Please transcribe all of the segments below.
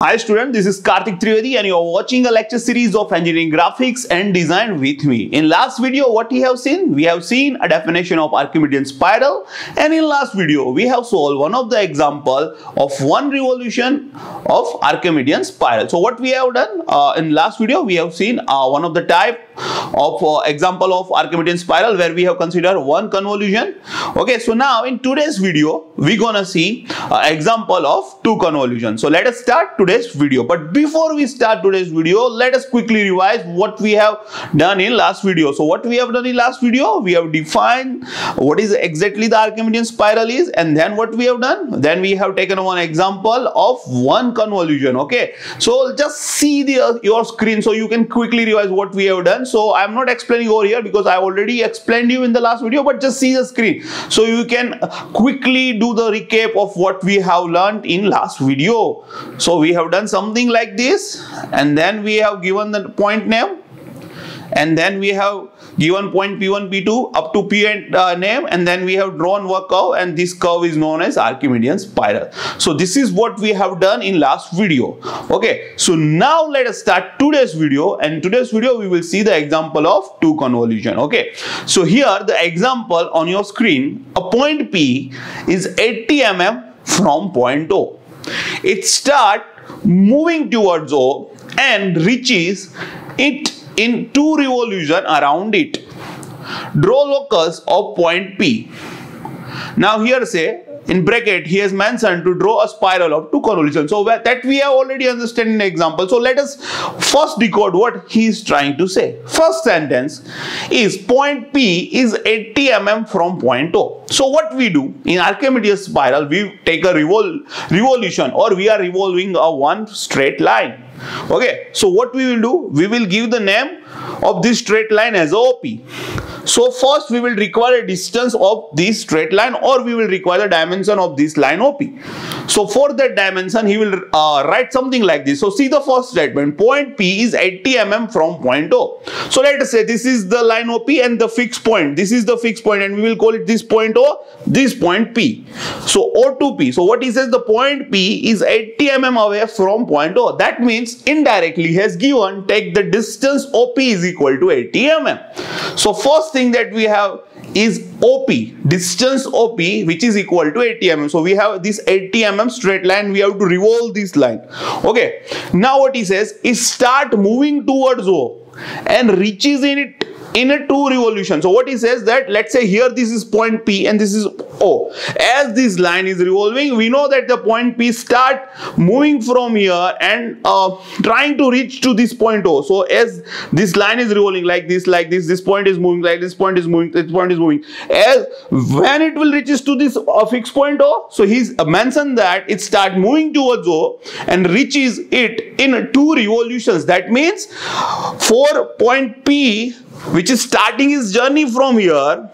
Hi students, this is Karthik Trivedi and you are watching a lecture series of engineering graphics and design with me. In last video what we have seen? We have seen a definition of Archimedean spiral, and in last video we have solved one of the example of one revolution of Archimedean spiral. So what we have done in last video, we have seen one of the type of example of Archimedean spiral where we have considered one convolution. Okay, so now in today's video we gonna see example of two convolutions. So let us start today's video. But before we start today's video, let us quickly revise what we have done in last video. So what we have done in last video, we have defined what is exactly the Archimedean spiral is, and then what we have done, then we have taken one example of one convolution. Okay, so just see your screen so you can quickly revise what we have done. So I am not explaining over here because I already explained you in the last video, but just see the screen so you can quickly do the recap of what we have learned in last video. So we have done something like this, and then we have given the point name, and then we have given point P1, P2 up to P name, and then we have drawn a curve, and this curve is known as Archimedean spiral. So this is what we have done in last video. Okay, so now let us start today's video, and today's video we will see the example of two convolution. Okay, so here the example on your screen, a point P is 80 mm from point O. It starts moving towards O and reaches it in two revolutions around it. Draw locus of point P. Now here say in bracket he has mentioned to draw a spiral of two convolutions. So that we have already understood in the example. So let us first decode what he is trying to say. First sentence is point P is 80 mm from point O. So what we do in Archimedean spiral, we take a revolution, or we are revolving a one straight line. Okay, so what we will do, we will give the name of this straight line as OP. So first we will require a distance of this straight line, or we will require the dimension of this line OP. So for that dimension he will write something like this. So see the first statement, point P is 80 mm from point O. So let us say this is the line OP and the fixed point. This is the fixed point, and we will call it this point O, this point P. So O to P. So what he says, the point P is 80 mm away from point O. That means indirectly he has given, take the distance OP is equal to 80 mm. So first thing that we have is OP, distance OP, which is equal to 80 mm. So we have this 80 mm straight line, we have to revolve this line. Okay, now what he says is start moving towards O and reaches in it in a two revolution. So what he says that, let's say here this is point P and this is O. As this line is revolving, we know that the point P start moving from here and trying to reach to this point O. So as this line is revolving like this point is moving, like this point is moving, this point is moving. As when it will reaches to this fixed point O, so he's mentioned that it start moving towards O and reaches it in two revolutions. That means for point P, which is starting his journey from here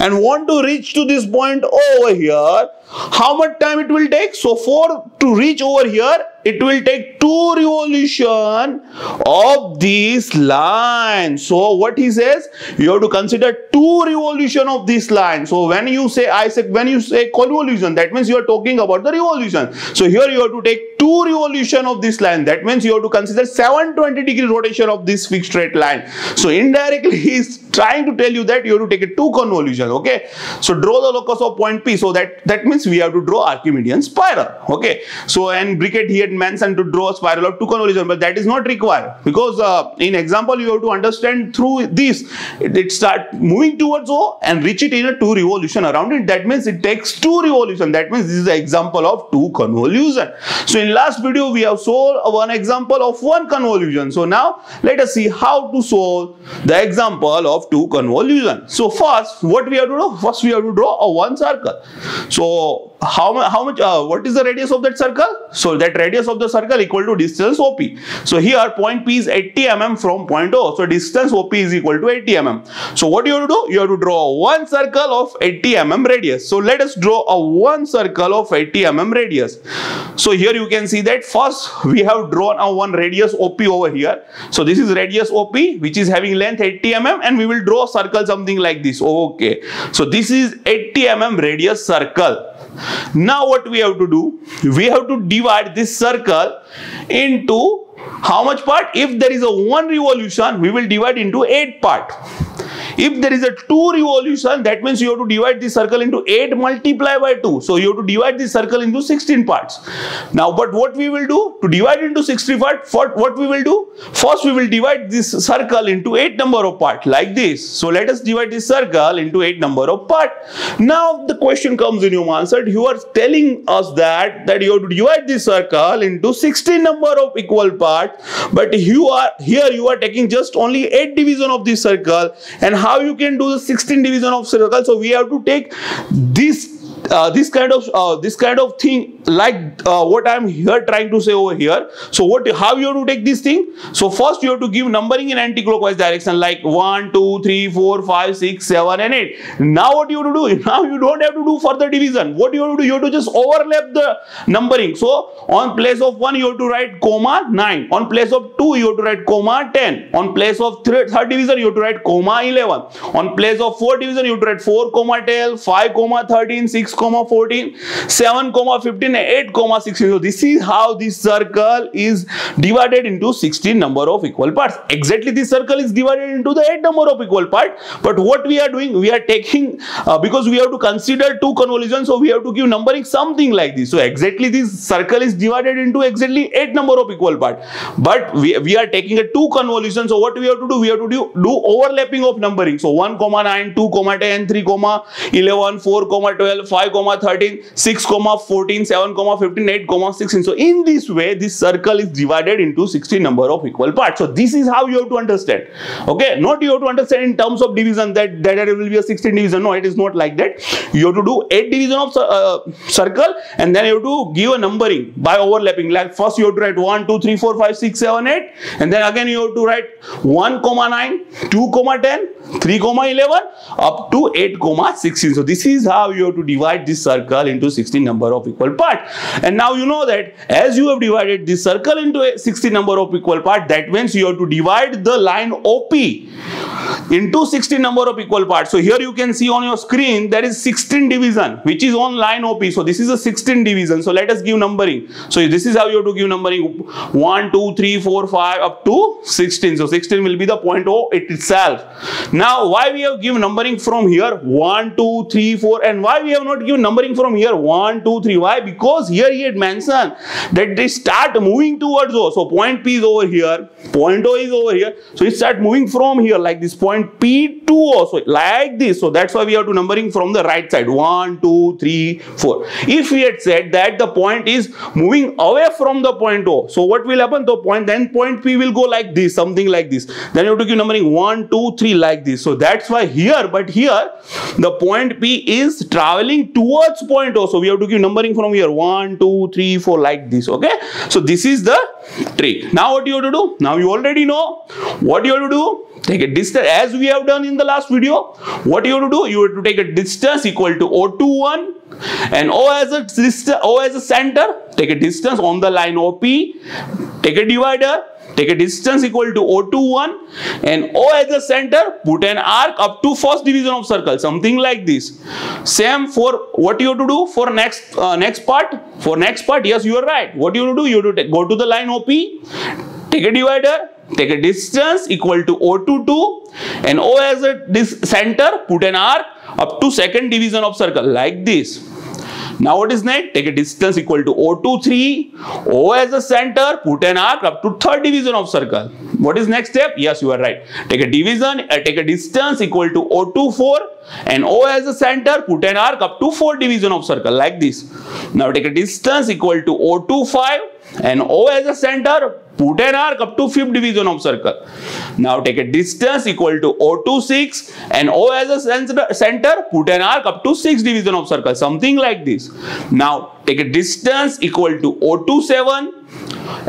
and want to reach to this point over here, how much time it will take? So for to reach over here, it will take two revolution of this line. So what he says, you have to consider two revolution of this line. So when you say convolution, that means you are talking about the revolution. So here you have to take two revolution of this line. That means you have to consider 720 degree rotation of this fixed straight line. So indirectly he is trying to tell you that you have to take a two convolution. Okay, so draw the locus of point P. So that means we have to draw Archimedean spiral. Okay, so and bracket here mentioned to draw a spiral of two convolution, but that is not required because in example you have to understand through this it start moving towards O and reach it in a two revolution around it. That means it takes two revolution. That means this is the example of two convolution. So in last video we have solved one example of one convolution. So now let us see how to solve the example of two convolution. So first what we have to do, first we have to draw a one circle. So what is the radius of that circle? So that radius of the circle equal to distance OP. So here point P is 80 mm from point O. So distance OP is equal to 80 mm. So what you have to do? You have to draw one circle of 80 mm radius. So let us draw a one circle of 80 mm radius. So here you can see that first we have drawn a one radius OP over here. So this is radius OP, which is having length 80 mm, and we will draw a circle something like this. Okay. So this is 80 mm radius circle. Now what we have to do? We have to divide this circle into how much part? If there is a 1 revolution, we will divide into 8 part. If there is a 2 revolution, that means you have to divide this circle into 8 multiplied by 2. So you have to divide this circle into 16 parts. Now, but what we will do? To divide into 16 parts, what we will do? First, we will divide this circle into 8 number of parts, like this. So let us divide this circle into 8 number of parts. Now, the question comes in your answer. You are telling us that you have to divide this circle into 16 number of equal parts. But here you are taking just only 8 division of this circle. And how you can do the 16 division of circle? So we have to take this kind of thing, like what I am here trying to say over here. So how you have to take this thing? So first you have to give numbering in anti-clockwise direction, like 1, 2, 3, 4, 5, 6, 7 and 8. Now what you have to do? Now you don't have to do further division. What you have to do? You have to just overlap the numbering. So on place of 1 you have to write comma 9. On place of 2 you have to write comma 10. On place of third division you have to write comma 11. On place of 4th division you have to write 4 comma 12, 5 comma 13, 6 comma 14, 7 comma 15, 8 comma 16. So this is how this circle is divided into 16 number of equal parts. Exactly, this circle is divided into the 8 number of equal parts. But what we are doing, we are taking because we have to consider 2 convolutions, so we have to give numbering something like this. So exactly this circle is divided into exactly 8 number of equal parts. But we are taking a 2 convolution. So what we have to do? We have to do overlapping of numbering. So 1 comma 9, 2 comma 10, 3 comma 11, 4 comma 12, 5 comma 13, 6 comma 14, 7 comma 15, 8 comma 16. So in this way, this circle is divided into 16 number of equal parts. So this is how you have to understand. Okay, not you have to understand in terms of division that there will be a 16 division. No, it is not like that. You have to do 8 division of circle, and then you have to give a numbering by overlapping. Like first you have to write 1, 2, 3, 4, 5, 6, 7, 8, and then again you have to write 1 comma 9, 2 comma 10, 3 comma 11, up to 8 comma 16. So this is how you have to divide this circle into 16 number of equal parts. And now you know that as you have divided this circle into 16 number of equal parts, that means you have to divide the line OP into 16 number of equal parts. So here you can see on your screen there is 16 division, which is on line OP. So this is a 16 division. So let us give numbering. So this is how you have to give numbering: 1, 2, 3, 4, 5 up to 16. So 16 will be the point O itself. Now why we have given numbering from here 1, 2, 3, 4, and why we have not give numbering from here 1 2 3? Why? Because here he had mentioned that they start moving towards O. So point P is over here, point O is over here, so it start moving from here like this, point P to O, so like this. So that's why we have to numbering from the right side, 1 2 3 4. If we had said that the point is moving away from the point O, so what will happen? The point P will go like this, something like this. Then you have to give numbering 1 2 3 like this. So that's why here, but here the point P is traveling towards point O, so we have to give numbering from here 1 2 3 4 like this. Okay, so this is the trick. Now what you have to do? Now you already know what you have to do. Take a distance, as we have done in the last video. What you have to do? You have to take a distance equal to O21 and O as a center. Take a distance on the line OP. Take a divider. Take a distance equal to O21 and O as the center, put an arc up to first division of circle, something like this. Same for what you have to do for next part. For next part, yes, you are right. What you have to do? You have to go to the line OP, take a divider, take a distance equal to O22 and O as a center, put an arc up to second division of circle, like this. Now what is next? Take a distance equal to O23, O as a center, put an arc up to third division of circle. What is next step? Yes, you are right. Take a distance equal to O24 and O as a center, put an arc up to fourth division of circle, like this. Now take a distance equal to O25 and O as a center, put an arc up to fifth division of circle. Now take a distance equal to O26 and O as a center, put an arc up to sixth division of circle, something like this. Now take a distance equal to O27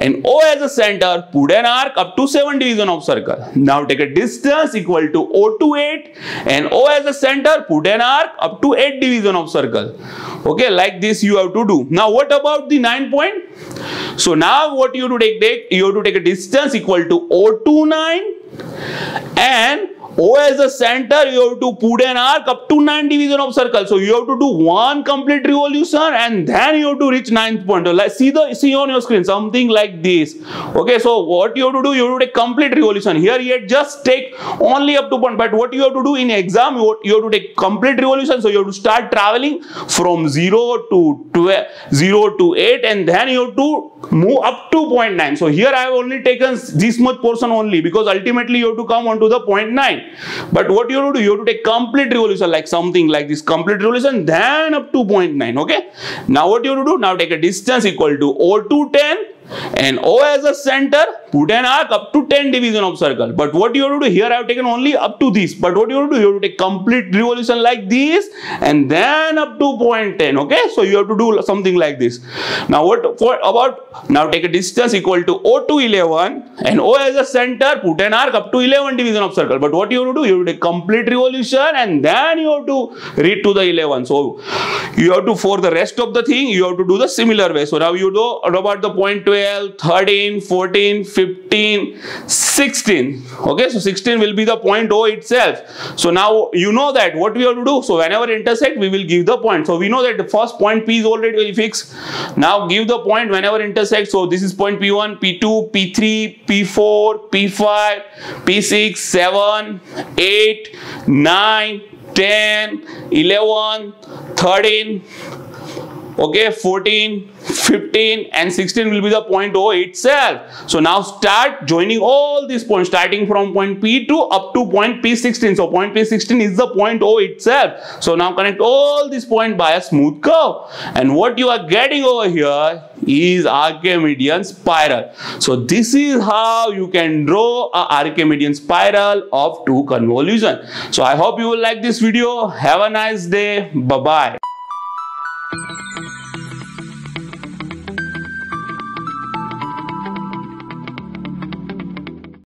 and O as a center, put an arc up to seventh division of circle. Now take a distance equal to O28 and O as a center, put an arc up to eighth division of circle. Okay, like this you have to do. Now what about the 9 point? So now what you have to take? You have to take a distance equal to O29 and O as the center, you have to put an arc up to 9 division of circle. So you have to do one complete revolution and then you have to reach 9th point. Like see on your screen something like this. Okay, so what you have to do, you have to take complete revolution. Here you just take only up to point. But what you have to do in exam, you have to take complete revolution. So you have to start traveling from 0 to 8 and then you have to move up to 0.9. So here I have only taken this much portion only because ultimately you have to come on to the 0.9. But what you have to do, you have to take complete revolution, like something like this, complete revolution, then up to 0.9. Okay. Now what you have to do, now take a distance equal to O to 10 and O as a center, put an arc up to 10 division of circle. But what you have to do, here I have taken only up to this. But what you have to do, you have to take complete revolution like this and then up to 0.10. Okay, so you have to do something like this. Now what for about, now take a distance equal to O to 11 and O as a center, put an arc up to 11 division of circle. But what you have to do, you have to take complete revolution and then you have to reach to the 11. So you have to, for the rest of the thing, you have to do the similar way. So now you know about the 0.12, 13, 14, 15, 16. Okay, so 16 will be the point O itself. So now you know that what we have to do. So whenever intersect, we will give the point. So we know that the first point P is already fixed. Now give the point whenever intersect. So this is point P1, P2, P3, P4, P5, P6, 7, 8, 9, 10, 11, 13. Okay, 14, 15 and 16 will be the point O itself. So now start joining all these points, starting from point P2 up to point P16. So point P16 is the point O itself. So now connect all these points by a smooth curve. And what you are getting over here is Archimedean spiral. So this is how you can draw a Archimedean spiral of two convolution. So I hope you will like this video. Have a nice day. Bye-bye.